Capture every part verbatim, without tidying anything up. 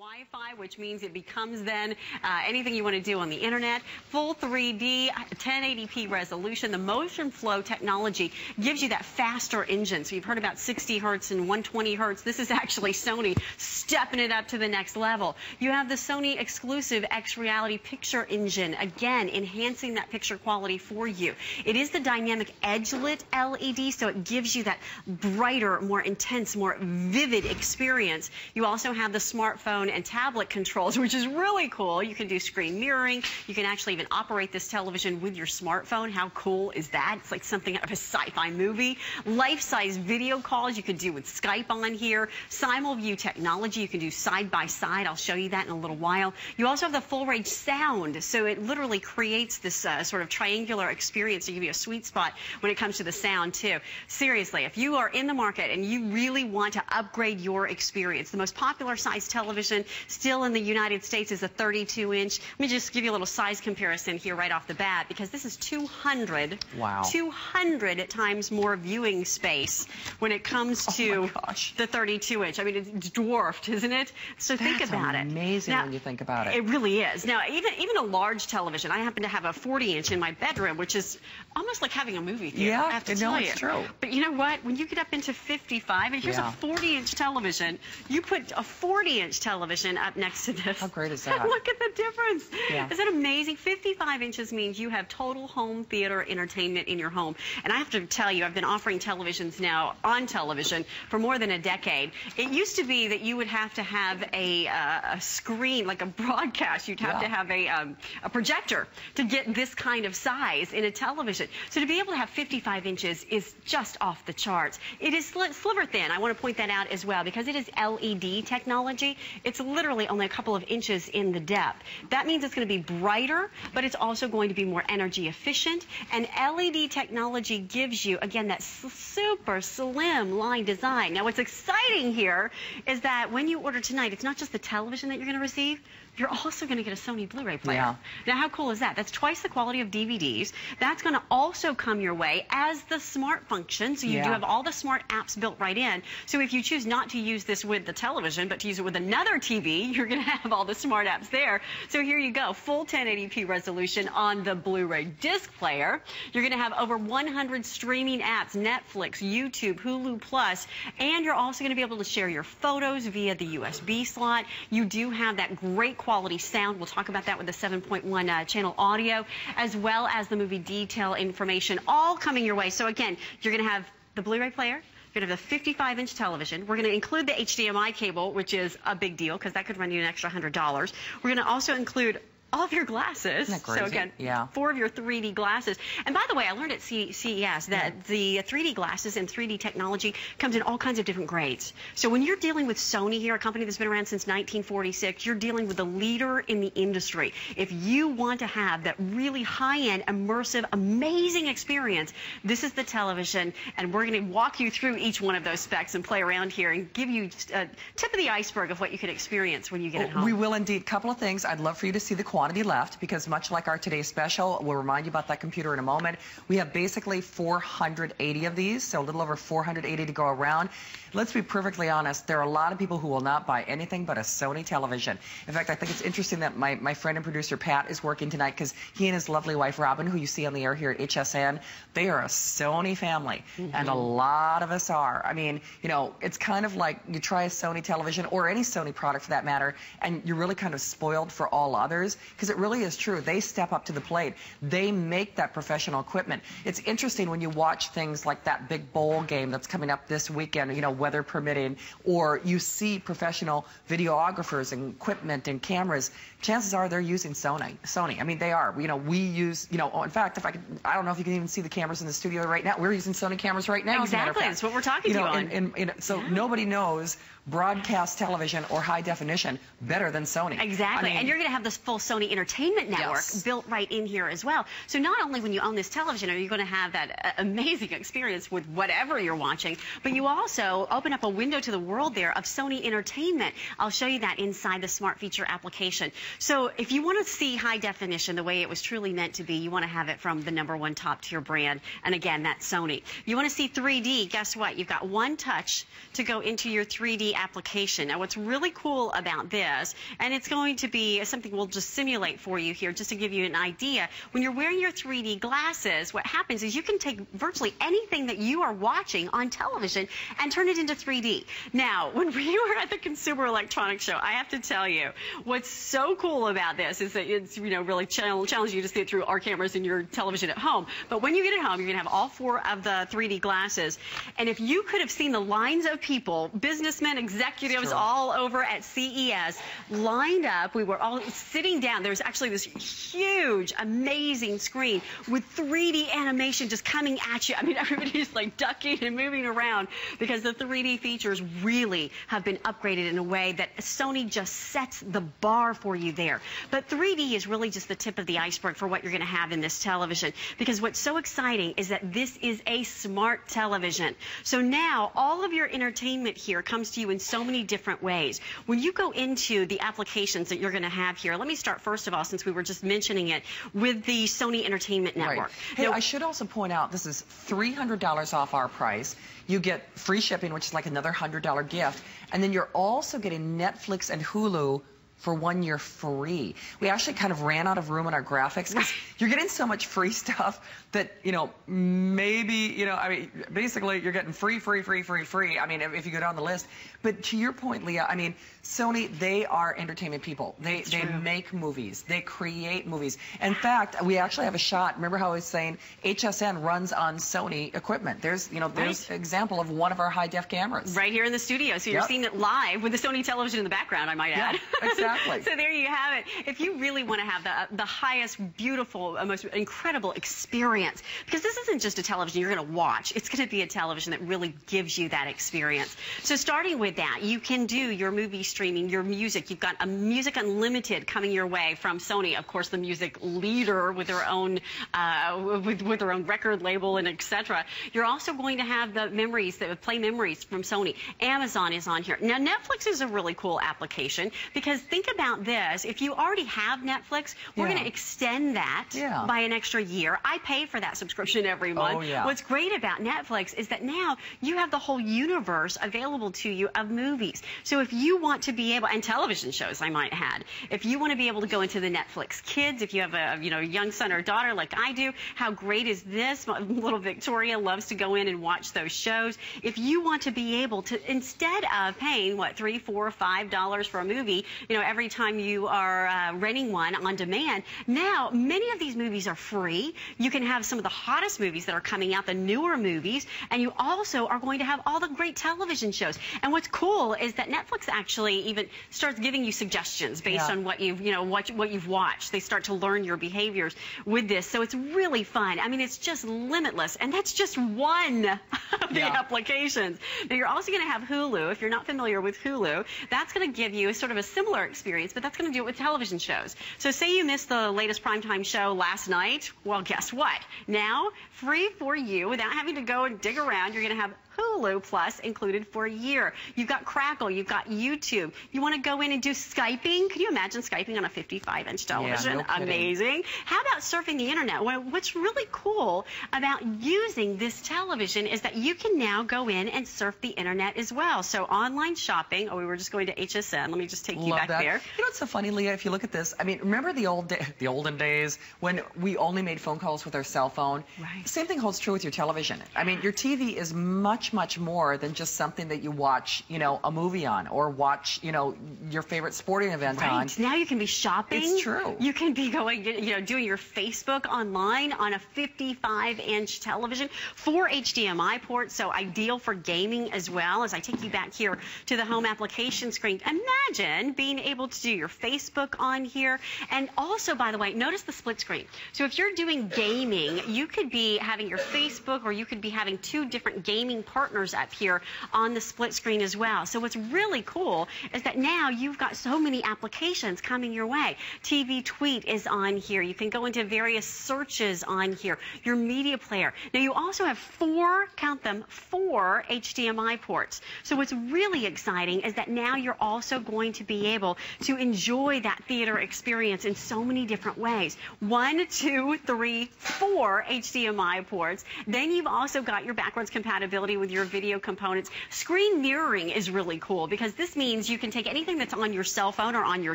Wi-Fi, which means it becomes then uh, anything you want to do on the internet. Full three D, ten eighty p resolution. The motion flow technology gives you that faster engine. So you've heard about sixty hertz and one twenty hertz. This is actually Sony stepping it up to the next level. You have the Sony exclusive X Reality Picture Engine, again, enhancing that picture quality for you. It is the dynamic edge lit L E D, so it gives you that brighter, more intense, more vivid experience. You also have the smartphone and tablet controls, which is really cool. You can do screen mirroring. You can actually even operate this television with your smartphone. How cool is that? It's like something out of a sci-fi movie. Life-size video calls you could do with Skype on here. SimulView technology, you can do side-by-side. I'll show you that in a little while. You also have the full-range sound, so it literally creates this uh, sort of triangular experience to give you a sweet spot when it comes to the sound, too. Seriously, if you are in the market and you really want to upgrade your experience, the most popular size television still in the United States is a thirty-two inch. Let me just give you a little size comparison here right off the bat, because this is two hundred, wow, two hundred times more viewing space when it comes to oh the thirty-two inch. I mean, it's dwarfed, isn't it? So That's think about amazing it. Amazing when you think about it. It really is. Now, even even a large television. I happen to have a forty inch in my bedroom, which is almost like having a movie theater. Yeah, I have to tell no, you. It's true. But you know what? When you get up into fifty-five, and here's yeah. a forty inch television, you put a forty inch television. television up next to this. How great is that? Look at the difference. Yeah. Isn't that amazing? fifty-five inches means you have total home theater entertainment in your home. And I have to tell you, I've been offering televisions now on television for more than a decade. It used to be that you would have to have a, uh, a screen, like a broadcast. You'd have yeah. to have a, um, a projector to get this kind of size in a television. So to be able to have fifty-five inches is just off the charts. It is sl sliver thin. I want to point that out as well, because it is L E D technology. It's literally only a couple of inches in the depth. That means it's going to be brighter, but it's also going to be more energy efficient. And L E D technology gives you, again, that super slim line design. Now, what's exciting here is that when you order tonight, it's not just the television that you're going to receive. You're also going to get a Sony Blu-ray player. Yeah. Now, how cool is that? That's twice the quality of D V Ds. That's going to also come your way as the smart function. So you yeah. do have all the smart apps built right in. So if you choose not to use this with the television, but to use it with another T V, you're going to have all the smart apps there. So here you go. Full ten eighty p resolution on the Blu-ray disc player. You're going to have over one hundred streaming apps, Netflix, YouTube, Hulu Plus, and you're also going to be able to share your photos via the U S B slot. You do have that great quality sound. We'll talk about that with the seven point one uh, channel audio, as well as the movie detail information, all coming your way. So again, you're going to have the Blu-ray player. You're going to have a fifty-five inch television. We're going to include the H D M I cable, which is a big deal because that could run you an extra one hundred dollars. We're going to also include all of your glasses. Isn't that crazy? So again, yeah. four of your three D glasses. And by the way, I learned at C E S that yeah. the three D glasses and three D technology comes in all kinds of different grades. So when you're dealing with Sony here, a company that's been around since nineteen forty-six, you're dealing with the leader in the industry. If you want to have that really high-end, immersive, amazing experience, this is the television, and we're going to walk you through each one of those specs and play around here and give you a tip of the iceberg of what you can experience when you get it home. We will indeed. Couple of things. I'd love for you to see the quality. Quantity left, because much like our today's special, we'll remind you about that computer in a moment. We have basically four hundred eighty of these, so a little over four hundred eighty to go around. Let's be perfectly honest, there are a lot of people who will not buy anything but a Sony television. In fact, I think it's interesting that my, my friend and producer Pat is working tonight, because he and his lovely wife Robin, who you see on the air here at H S N, they are a Sony family, mm-hmm. and a lot of us are. I mean, you know, it's kind of like you try a Sony television, or any Sony product for that matter, and you're really kind of spoiled for all others. Because it really is true. They step up to the plate. They make that professional equipment. It's interesting when you watch things like that big bowl game that's coming up this weekend, you know, weather permitting, or you see professional videographers and equipment and cameras. Chances are they're using Sony. Sony. I mean, they are. You know, we use, you know, oh, in fact, if I could, I don't know if you can even see the cameras in the studio right now. We're using Sony cameras right now. Exactly. That's what we're talking about. You know, and, and, and, so yeah. nobody knows broadcast television or high definition better than Sony. Exactly. I mean, and you're going to have this full Sony Sony Entertainment Network yes. built right in here as well. So not only when you own this television are you going to have that uh, amazing experience with whatever you're watching, but you also open up a window to the world there of Sony Entertainment. I'll show you that inside the Smart Feature application. So if you want to see high definition the way it was truly meant to be, you want to have it from the number one top tier brand, and again, that's Sony. You want to see three D, guess what? You've got one touch to go into your three D application. Now what's really cool about this, and it's going to be something we'll just simulate for you here just to give you an idea, when you're wearing your three D glasses, what happens is you can take virtually anything that you are watching on television and turn it into three D. Now, when we were at the Consumer Electronics Show, I have to tell you, what's so cool about this is that it's, you know, really challenge, challenge you to see it through our cameras and your television at home. But when you get at home, you're going to have all four of the three D glasses. And if you could have seen the lines of people, businessmen, executives, sure. all over at C E S, lined up, we were all sitting down. There was actually this huge, amazing screen with three D animation just coming at you. I mean, everybody's like ducking and moving around because the three D features really have been upgraded in a way that Sony just sets the bar for you there. But three D is really just the tip of the iceberg for what you're going to have in this television, because what's so exciting is that this is a smart television. So now all of your entertainment here comes to you in so many different ways. When you go into the applications that you're going to have here, let me start first of all, since we were just mentioning it, with the Sony Entertainment Network. Right. Hey, now, I should also point out this is three hundred dollars off our price. You get free shipping, which is like another one hundred dollar gift, and then you're also getting Netflix and Hulu for one year free. We actually kind of ran out of room in our graphics because you're getting so much free stuff that, you know, maybe, you know, I mean, basically you're getting free, free, free, free, free. I mean, if you go down the list. But to your point, Leah, I mean, Sony, they are entertainment people. They That's they true. Make movies. They create movies. In fact, we actually have a shot. Remember how I was saying H S N runs on Sony equipment. There's, you know, there's right. an example of one of our high-def cameras. Right here in the studio. So you're yep. seeing it live with the Sony television in the background, I might add. Yeah, exactly. So there you have it. If you really want to have the, the highest, beautiful, most incredible experience, because this isn't just a television you're going to watch. It's going to be a television that really gives you that experience. So starting with that, you can do your movie streaming, your music. You've got a Music Unlimited coming your way from Sony. Of course, the music leader with their own uh, with, with their own record label and et cetera. You're also going to have the memories, the Play Memories from Sony. Amazon is on here. Now, Netflix is a really cool application because think Think about this. If you already have Netflix, we're yeah. going to extend that yeah. by an extra year. I pay for that subscription every month. Oh, yeah. What's great about Netflix is that now you have the whole universe available to you of movies. So if you want to be able, and television shows I might add, if you want to be able to go into the Netflix Kids, if you have a you know young son or daughter like I do, how great is this? Little Victoria loves to go in and watch those shows. If you want to be able to, instead of paying, what, three, four, five dollars for a movie, you know, every time you are uh, renting one on demand. Now, many of these movies are free. You can have some of the hottest movies that are coming out, the newer movies, and you also are going to have all the great television shows. And what's cool is that Netflix actually even starts giving you suggestions based yeah. on what you've, you know, what, what you've watched. They start to learn your behaviors with this. So it's really fun. I mean, it's just limitless, and that's just one of the yeah. applications. Now, you're also going to have Hulu. If you're not familiar with Hulu, that's going to give you sort of a similar experience Experience, but that's going to do it with television shows. So say you missed the latest primetime show last night. Well, guess what? Now, free for you without having to go and dig around. You're going to have Hulu Plus included for a year. You've got Crackle. You've got YouTube. You want to go in and do Skyping? Can you imagine Skyping on a fifty-five inch television? Yeah, no Amazing. How about surfing the internet? Well, what's really cool about using this television is that you can now go in and surf the internet as well. So online shopping. Oh, we were just going to H S N. Let me just take Love you back that. There. You know what's so funny, Leah? If you look at this, I mean, remember the old day, the olden days when we only made phone calls with our cell phone? Right. Same thing holds true with your television. I mean, your T V is much much more than just something that you watch, you know, a movie on or watch, you know, your favorite sporting event right. on. Now you can be shopping. It's true. You can be going, you know, doing your Facebook online on a fifty-five inch television, four H D M I ports, so ideal for gaming as well. As I take you back here to the home application screen, imagine being able to do your Facebook on here. And also, by the way, notice the split screen. So if you're doing gaming, you could be having your Facebook or you could be having two different gaming partners up here on the split screen as well. So what's really cool is that now you've got so many applications coming your way. T V Tweet is on here. You can go into various searches on here. Your media player. Now you also have four, count them, four H D M I ports. So what's really exciting is that now you're also going to be able to enjoy that theater experience in so many different ways. One, two, three, four H D M I ports. Then you've also got your backwards compatibility with your video components. Screen mirroring is really cool because this means you can take anything that's on your cell phone or on your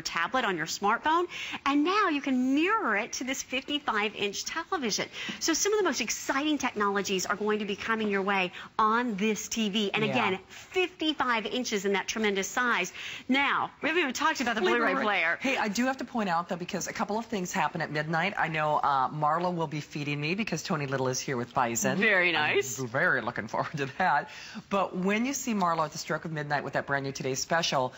tablet, on your smartphone, and now you can mirror it to this fifty-five inch television. So some of the most exciting technologies are going to be coming your way on this T V. And yeah. again, fifty-five inches in that tremendous size. Now, we haven't even talked about the Blu-ray player. Hey, I do have to point out, though, because a couple of things happen at midnight. I know uh, Marlo will be feeding me because Tony Little is here with Bison. Very nice. I'm very looking forward to that. But when you see Marlo at the stroke of midnight with that brand new Today Special,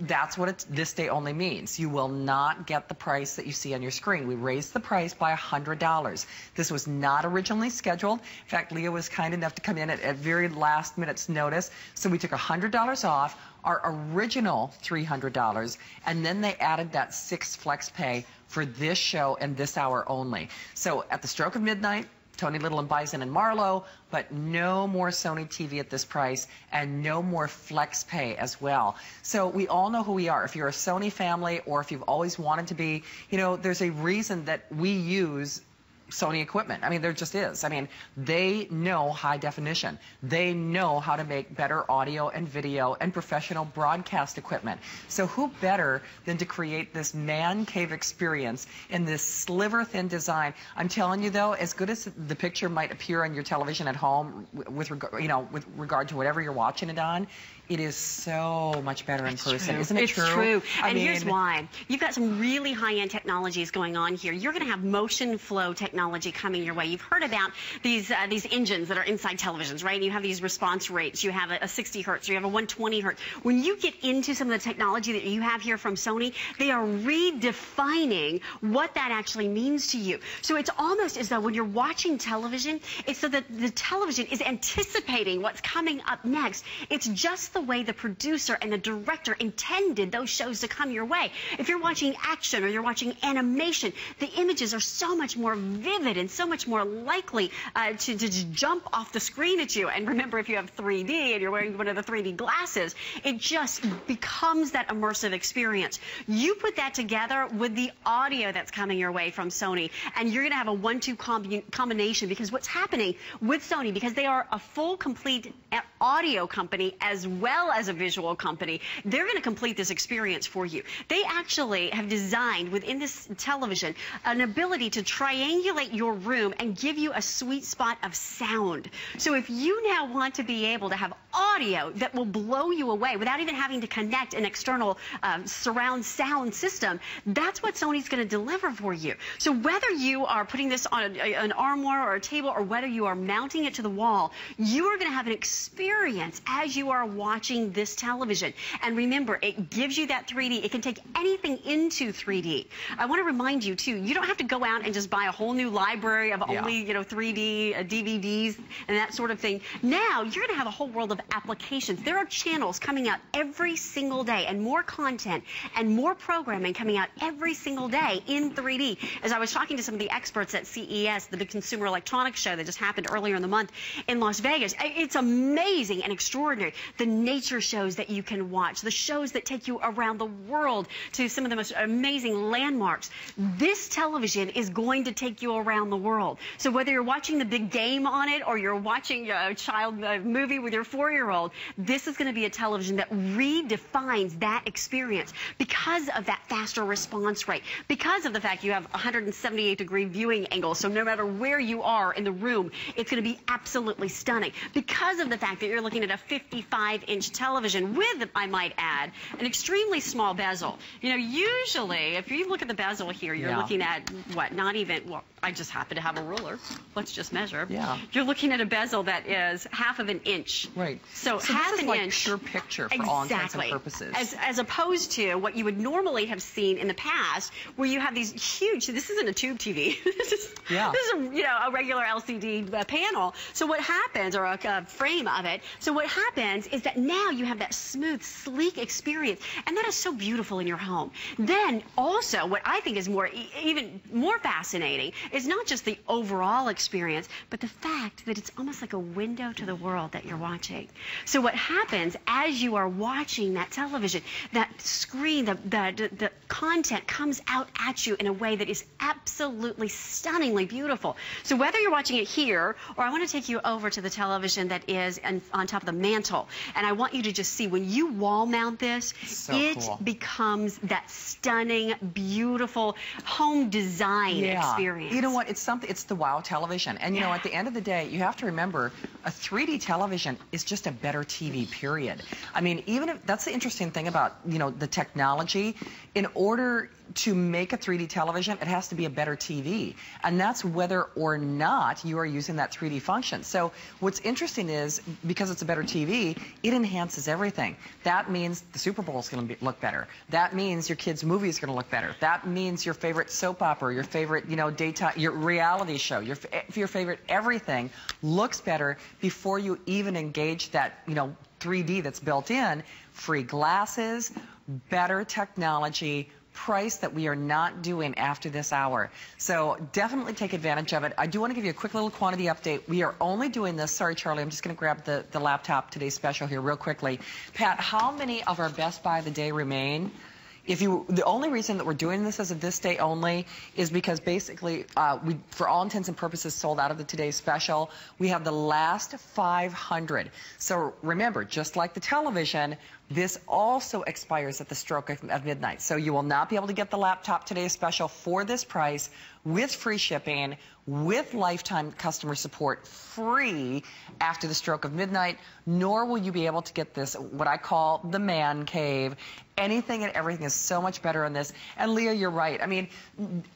that's what it's, this day only means. You will not get the price that you see on your screen. We raised the price by one hundred dollars. This was not originally scheduled. In fact, Leah was kind enough to come in at, at very last minute's notice. So we took one hundred dollars off our original three hundred dollars, and then they added that six flex pay for this show and this hour only. So at the stroke of midnight, Tony Little and Bison and Marlo, but no more Sony T V at this price and no more flex pay as well. So we all know who we are. If you're a Sony family or if you've always wanted to be, you know, there's a reason that we use Sony equipment. I mean, there just is. I mean, they know high definition. They know how to make better audio and video and professional broadcast equipment. So who better than to create this man cave experience in this sliver thin design? I'm telling you, though, as good as the picture might appear on your television at home with regard, you know, with regard to whatever you're watching it on, it is so much better in it's person, true. Isn't it it's true? It's true, I and mean, here's why. You've got some really high-end technologies going on here. You're gonna have motion flow technology coming your way. You've heard about these uh, these engines that are inside televisions, right? You have these response rates. You have a, a sixty hertz, or you have a one twenty hertz. When you get into some of the technology that you have here from Sony, they are redefining what that actually means to you. So it's almost as though when you're watching television, it's so that the television is anticipating what's coming up next. It's just the way the producer and the director intended those shows to come your way. If you're watching action or you're watching animation, the images are so much more vivid and so much more likely uh, to, to jump off the screen at you. And remember, if you have three D and you're wearing one of the three D glasses, it just becomes that immersive experience. You put that together with the audio that's coming your way from Sony, and you're gonna have a one two com combination because what's happening with Sony, because they are a full, complete audio company as well well as a visual company, they're going to complete this experience for you. They actually have designed within this television an ability to triangulate your room and give you a sweet spot of sound. So if you now want to be able to have audio that will blow you away without even having to connect an external um, surround sound system, that's what Sony's going to deliver for you. So whether you are putting this on a, an armoire or a table or whether you are mounting it to the wall, you are going to have an experience as you are watching Watching this television. And remember, it gives you that three D. It can take anything into three D. I want to remind you too, you don't have to go out and just buy a whole new library of yeah. only, you know, three D uh, D V Ds and that sort of thing. Now you're gonna have a whole world of applications. There are channels coming out every single day and more content and more programming coming out every single day in three D. As I was talking to some of the experts at C E S, the big consumer electronics show that just happened earlier in the month in Las Vegas, it's amazing and extraordinary. The nature shows that you can watch, the shows that take you around the world to some of the most amazing landmarks. This television is going to take you around the world. So whether you're watching the big game on it or you're watching a child movie with your four-year-old, this is going to be a television that redefines that experience because of that faster response rate, because of the fact you have one hundred seventy-eight degree viewing angle. So no matter where you are in the room, it's going to be absolutely stunning because of the fact that you're looking at a fifty-five inch television with, I might add, an extremely small bezel. You know, usually, if you look at the bezel here, you're yeah. looking at, what, not even, well, I just happen to have a ruler. Let's just measure. Yeah. You're looking at a bezel that is half of an inch. Right. So, so half this is an like inch. Pure picture for exactly. all intents and purposes. As, as opposed to what you would normally have seen in the past, where you have these huge. This isn't a tube T V. this is. Yeah. This is a, you know a regular L C D uh, panel. So what happens, or a, a frame of it. So what happens is that now you have that smooth, sleek experience, and that is so beautiful in your home. Then also, what I think is more, e even more fascinating, is not just the overall experience, but the fact that it's almost like a window to the world that you're watching. So what happens as you are watching that television, that screen, the, the, the content comes out at you in a way that is absolutely stunningly beautiful. So whether you're watching it here, or I want to take you over to the television that is on, on top of the mantle, and I want you to just see, when you wall mount this, so it cool. becomes that stunning, beautiful home design yeah. experience. You know what, it's something, it's the wow television. And you yeah. know, at the end of the day, you have to remember, a three D television is just a better T V, period. I mean, even if, that's the interesting thing about, you know, the technology. In order to make a three D television, it has to be a better T V. And that's whether or not you are using that three D function. So what's interesting is, because it's a better T V, it enhances everything. That means the Super Bowl is going to look better. That means your kids' movie is going to look better. That means your favorite soap opera, your favorite, you know, daytime, your reality show, your, your favorite everything looks better before you even engage that, you know, three D that's built in. Free glasses, better technology, price that we are not doing after this hour. So definitely take advantage of it. I do want to give you a quick little quantity update. We are only doing this. Sorry, Charlie, I'm just going to grab the, the laptop, today's special here real quickly. Pat, how many of our Best Buy of the Day remain? If you, the only reason that we're doing this as of this day only is because basically uh, we, for all intents and purposes, sold out of the today's special. We have the last five hundred. So remember, just like the television, this also expires at the stroke of, of midnight. So you will not be able to get the laptop today's special for this price, with free shipping, with lifetime customer support, free after the stroke of midnight. Nor will you be able to get this, what I call the man cave. Anything and everything is so much better on this. And Leah, you're right. I mean,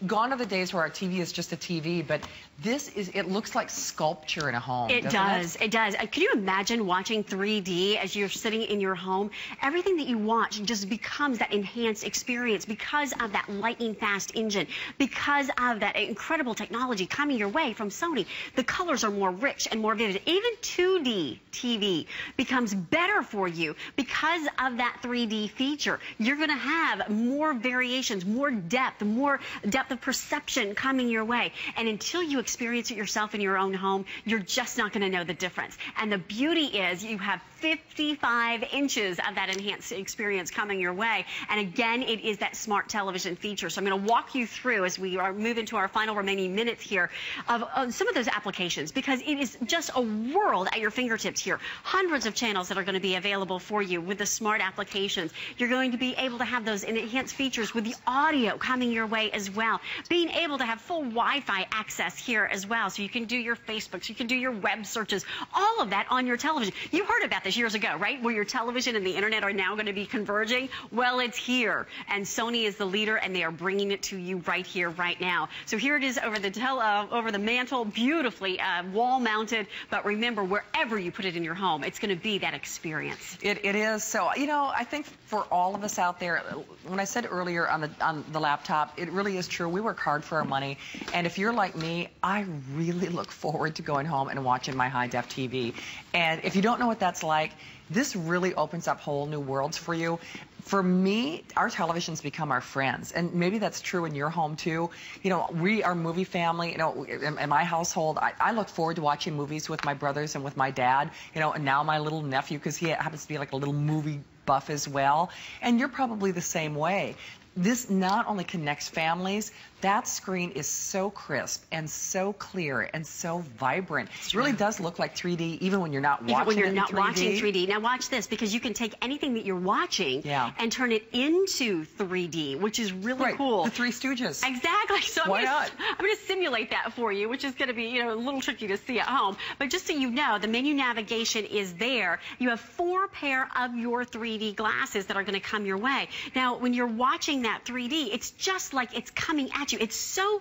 gone are the days where our T V is just a T V, but this is, it looks like sculpture in a home. It does, it? it does. Can you imagine watching three D as you're sitting in your home? Everything that you watch just becomes that enhanced experience because of that lightning fast engine, because of that incredible technology coming your way from Sony. The colors are more rich and more vivid. Even two D T V becomes better for you because of that three D feature. You're going to have more variations, more depth, more depth of perception coming your way. And until you experience it yourself in your own home, you're just not going to know the difference. And the beauty is you have fifty-five inches of that enhanced experience coming your way. And again, it is that smart television feature. So I'm going to walk you through, as we are moving to our final remaining minutes here, of, of some of those applications, because it is just a world at your fingertips here. Hundreds of channels that are going to be available for you with the smart applications. You're going to be able to have those enhanced features with the audio coming your way as well. Being able to have full Wi-Fi access here as well, so you can do your Facebooks, you can do your web searches, all of that on your television. You heard about this years ago, right? Where your television and the internet are now going to be converging. Well, it's here, and Sony is the leader, and they are bringing it to you right here, right now. So here it is over the tel uh, over the mantle, beautifully uh, wall-mounted. But remember, wherever you put it in your home, it's going to be that experience. It, it is. So you know, I think for all of us out there, when I said earlier on the on the laptop, it really is true. We work hard for our money, and if you're like me, I really look forward to going home and watching my high-def T V. And if you don't know what that's like, this really opens up whole new worlds for you. For me, our televisions become our friends, and maybe that's true in your home too. You know, we are movie family. You know, in, in my household, I, I look forward to watching movies with my brothers and with my dad. You know, and now my little nephew, because he happens to be like a little movie buff as well. And you're probably the same way. This not only connects families, that screen is so crisp and so clear and so vibrant. It really does look like three D, even when you're not watching. Even when you're not watching three D. Now watch this, because you can take anything that you're watching yeah. and turn it into three D, which is really right. cool. The Three Stooges. Exactly. So I'm Why gonna, not? I'm going to simulate that for you, which is going to be, you know, a little tricky to see at home. But just so you know, the menu navigation is there. You have four pair of your three D glasses that are going to come your way. Now, when you're watching that three D, it's just like it's coming at you. It's so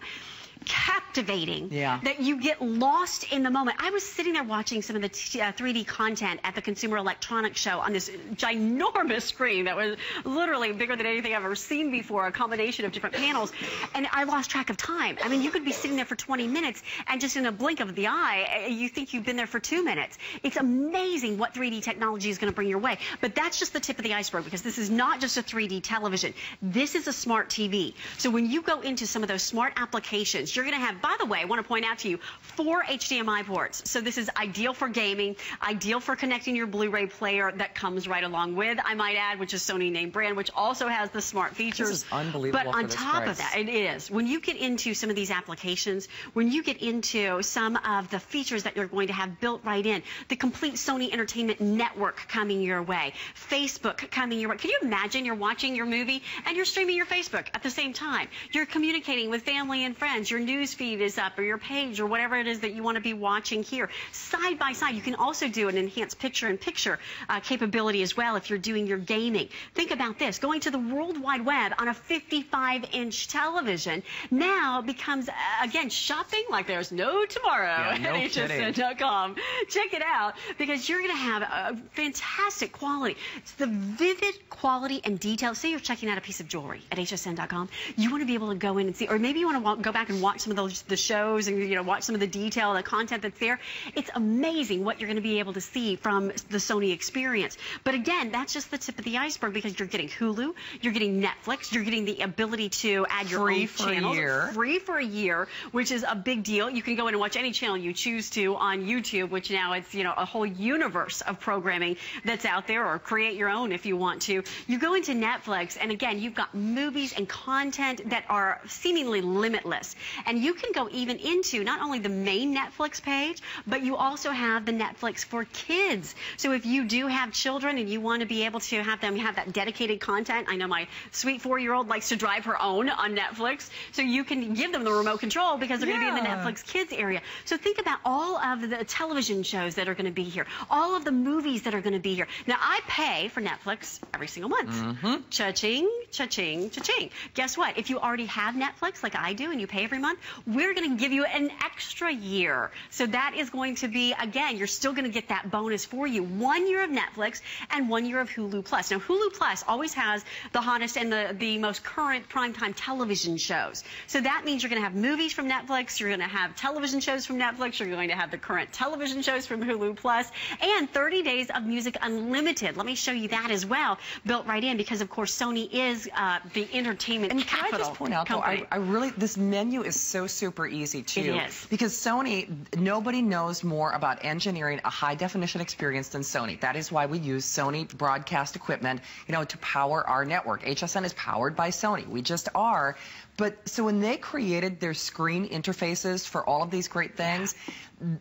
captivating, yeah, that you get lost in the moment. I was sitting there watching some of the t uh, three D content at the Consumer Electronics Show on this ginormous screen that was literally bigger than anything I've ever seen before, a combination of different panels, and I lost track of time. I mean, you could be sitting there for twenty minutes, and just in a blink of the eye, you think you've been there for two minutes. It's amazing what three D technology is going to bring your way. But that's just the tip of the iceberg, because this is not just a three D television. This is a smart T V. So when you go into some of those smart applications, you're going to have, by the way, I want to point out to you, four H D M I ports. So this is ideal for gaming, ideal for connecting your Blu-ray player that comes right along with, I might add, which is Sony name brand, which also has the smart features. This is unbelievable. But on top of that, it is. When you get into some of these applications, when you get into some of the features that you're going to have built right in, the complete Sony Entertainment Network coming your way, Facebook coming your way. Can you imagine you're watching your movie and you're streaming your Facebook at the same time? You're communicating with family and friends. Your news feed is up, or your page, or whatever it is that you want to be watching here. Side by side, you can also do an enhanced picture-in-picture uh, capability as well if you're doing your gaming. Think about this. Going to the World Wide Web on a fifty-five inch television now becomes, uh, again, shopping like there's no tomorrow, yeah, no at H S N dot com. Check it out, because you're going to have a fantastic quality. It's the vivid quality and detail. Say you're checking out a piece of jewelry at H S N dot com. You want to be able to go in and see, or maybe you want to walk, go back and watch some of those, the shows, and you know, watch some of the detail, the content that's there. It's amazing what you're going to be able to see from the Sony experience. But again, that's just the tip of the iceberg, because you're getting Hulu, you're getting Netflix, you're getting the ability to add your free own channels. Year. Free for a year, which is a big deal. You can go in and watch any channel you choose to on YouTube, which now it's, you know, a whole universe of programming that's out there, or create your own if you want to. You go into Netflix, and again, you've got movies and content that are seemingly limitless. And you can go even into not only the main Netflix page, but you also have the Netflix for kids. So if you do have children and you want to be able to have them have that dedicated content, I know my sweet four-year-old likes to drive her own on Netflix, so you can give them the remote control because they're, yeah, going to be in the Netflix kids area. So think about all of the television shows that are going to be here, all of the movies that are going to be here. Now, I pay for Netflix every single month. Mm-hmm. Cha-ching, cha-ching, cha-ching. Guess what? If you already have Netflix like I do and you pay every month, we're going to give you an extra year. So that is going to be, again, you're still going to get that bonus for you. One year of Netflix and one year of Hulu Plus. Now, Hulu Plus always has the hottest and the, the most current primetime television shows. So that means you're going to have movies from Netflix, you're going to have television shows from Netflix, you're going to have the current television shows from Hulu Plus, and thirty days of Music Unlimited. Let me show you that as well, built right in, because, of course, Sony is uh, the entertainment and capital. And can I just point out, though, I, I really, this menu is so super easy, too. It is. Because Sony, nobody knows more about engineering a high-definition experience than Sony. That is why we use Sony broadcast equipment, you know, to power our network. H S N is powered by Sony. We just are. But so when they created their screen interfaces for all of these great things,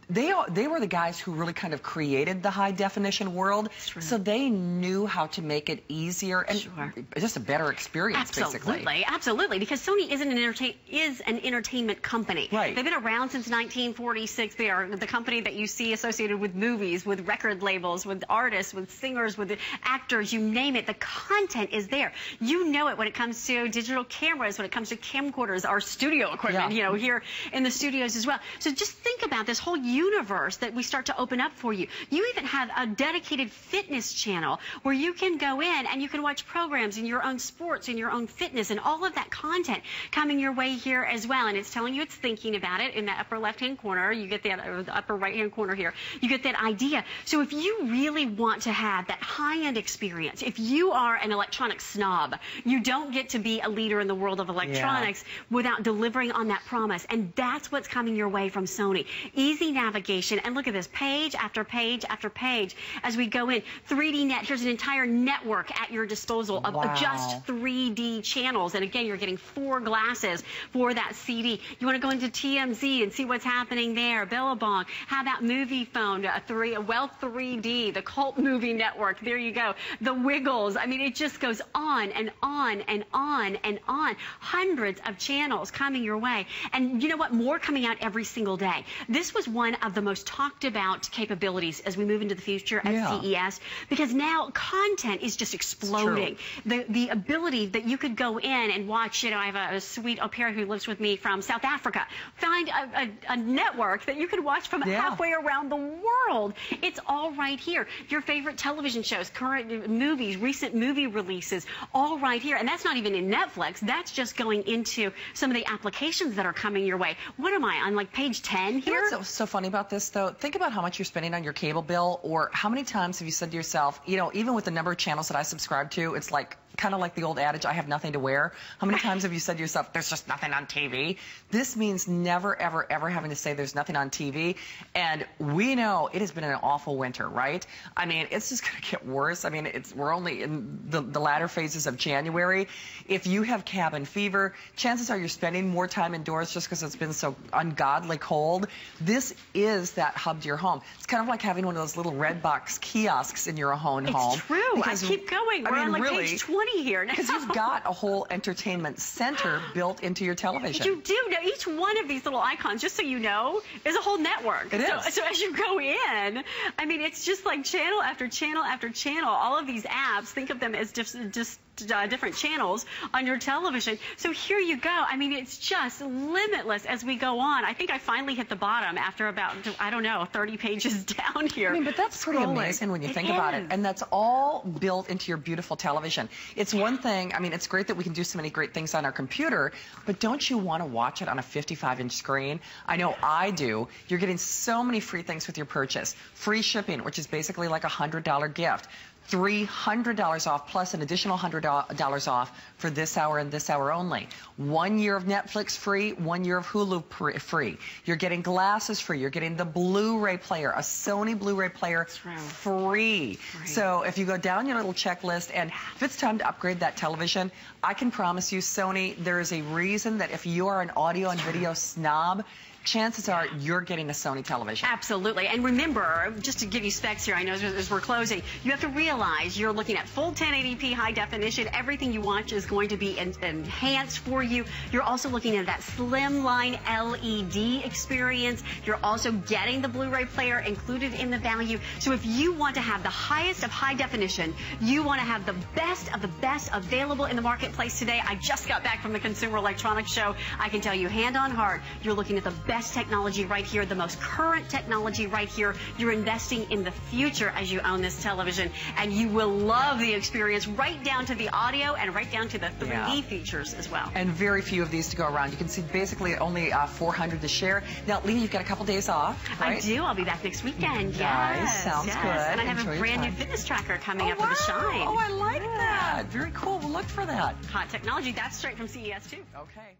they they were the guys who really kind of created the high definition world. True. So they knew how to make it easier and, sure, just a better experience. Absolutely, basically. Absolutely, because Sony isn't an entertain is an entertainment company. Right. They've been around since nineteen forty-six. They are the company that you see associated with movies, with record labels, with artists, with singers, with actors. You name it. The content is there. You know it when it comes to digital cameras, when it comes to camcorders, our studio equipment, yeah, you know, here in the studios as well. So just think about this whole universe that we start to open up for you. You even have a dedicated fitness channel where you can go in and you can watch programs in your own sports, in your own fitness, and all of that content coming your way here as well. And it's telling you, it's thinking about it in the upper left-hand corner. You get that, or the upper right-hand corner here. You get that idea. So if you really want to have that high-end experience, if you are an electronic snob, you don't get to be a leader in the world of electronics. Yeah. Without delivering on that promise, and that's what's coming your way from Sony. Easy navigation, and look at this, page after page after page as we go in. three D net, here's an entire network at your disposal of, wow, just three D channels, and again, you're getting four glasses for that C D. You want to go into T M Z and see what's happening there. Billabong. How about Movie Phone? A three, a well, three D, the cult movie network. There you go. The Wiggles. I mean, it just goes on and on and on and on. Hundreds of channels coming your way, and you know what, more coming out every single day. This was is one of the most talked about capabilities as we move into the future at yeah. C E S, because now content is just exploding. The the ability that you could go in and watch, you know, I have a, a sweet au pair who lives with me from South Africa. Find a, a, a network that you could watch from yeah. halfway around the world. It's all right here. Your favorite television shows, current movies, recent movie releases, all right here. And that's not even in Netflix. That's just going into some of the applications that are coming your way. What am I on, like page ten here? You know what's so, so funny about this, though? Think about how much you're spending on your cable bill, or how many times have you said to yourself, you know, even with the number of channels that I subscribe to, it's like kind of like the old adage, I have nothing to wear. How many times have you said to yourself, there's just nothing on T V? This means never, ever, ever having to say there's nothing on T V. And we know it has been an awful winter, right? I mean, it's just going to get worse. I mean, it's we're only in the, the latter phases of January. If you have cabin fever, chances are you're spending more time indoors just because it's been so ungodly cold. This is that hub to your home. It's kind of like having one of those little red box kiosks in your own it's home. It's true. Because, I keep going. We're I mean, on like really, page twenty here now. Because you've got a whole entertainment center built into your television. You do. Now, each one of these little icons, just so you know, is a whole network. It so, is. So as you go in, I mean, it's just like channel after channel after channel. All of these apps, think of them as just... just Uh, different channels on your television. So here you go. I mean, it's just limitless as we go on. I think I finally hit the bottom after about, I don't know, thirty pages down here. I mean, but that's pretty amazing when you think about it. And that's all built into your beautiful television. It's one thing, I mean, it's great that we can do so many great things on our computer, but don't you want to watch it on a fifty-five inch screen? I know I do. You're getting so many free things with your purchase. Free shipping, which is basically like a one hundred dollar gift. three hundred dollars off, plus an additional one hundred dollars off for this hour and this hour only. One year of Netflix free, one year of Hulu free. You're getting glasses free. You're getting the Blu-ray player, a Sony Blu-ray player free. free. So if you go down your little checklist, and if it's time to upgrade that television, I can promise you, Sony, there is a reason that if you are an audio and video snob, chances are you're getting a Sony television. Absolutely. And remember, just to give you specs here, I know as we're closing, you have to realize you're looking at full ten eighty p high definition. Everything you watch is going to be en enhanced for you. You're also looking at that slimline L E D experience. You're also getting the Blu-ray player included in the value. So if you want to have the highest of high definition, you want to have the best of the best available in the marketplace today. I just got back from the Consumer Electronics Show. I can tell you, hand on heart, you're looking at the best technology right here, the most current technology right here. You're investing in the future as you own this television, and you will love the experience right down to the audio and right down to the three D yeah. features as well. And very few of these to go around. You can see basically only uh, four hundred to share. Now, Leah, you've got a couple days off, right? I do. I'll be back next weekend. Yes. Nice. Sounds yes. good. And I have Enjoy a brand new fitness tracker coming oh, up wow. for the Shine. Oh, I like yeah. that. Very cool. We'll look for that. Hot technology. That's straight from C E S, too. Okay.